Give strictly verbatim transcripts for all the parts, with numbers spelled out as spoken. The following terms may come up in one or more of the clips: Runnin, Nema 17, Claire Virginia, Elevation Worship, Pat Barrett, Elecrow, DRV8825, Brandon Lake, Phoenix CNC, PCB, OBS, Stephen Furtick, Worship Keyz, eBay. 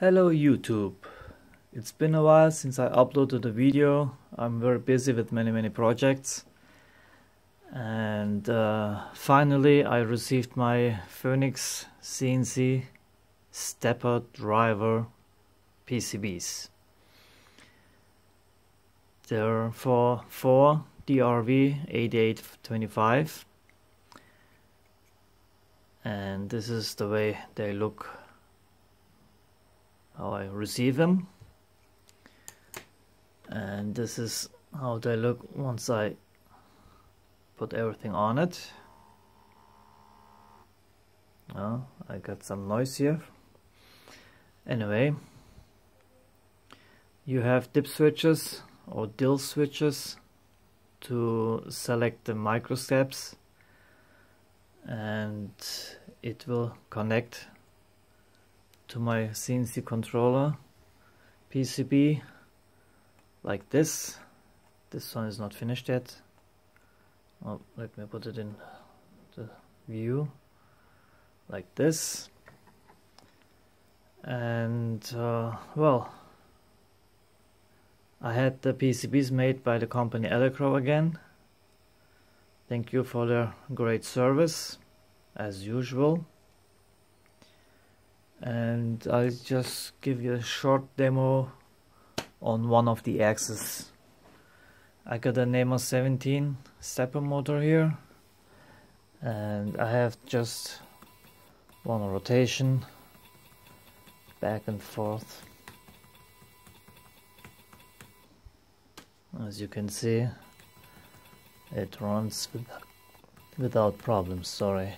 Hello YouTube. It's been a while since I uploaded a video. I'm very busy with many many projects, and uh, finally I received my Phoenix C N C stepper driver P C Bs. They're for four D R V eighty-eight twenty-five, and this is the way they look, how I receive them, and this is how they look once I put everything on it. Oh, I got some noise here. Anyway, you have dip switches or dill switches to select the micro steps, and it will connect to my C N C controller P C B like this. This one is not finished yet. Oh, let me put it in the view like this, and uh, well, I had the P C Bs made by the company Elecrow again. Thank you for their great service as usual, and I'll just give you a short demo on one of the axes. I got a Nema seventeen stepper motor here, and I have just one rotation back and forth. As you can see, it runs with, without problems, sorry.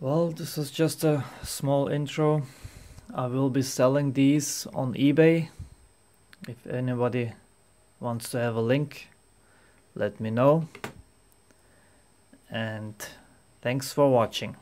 Well, this is just a small intro. I will be selling these on eBay. If anybody wants to have a link, let me know. And thanks for watching.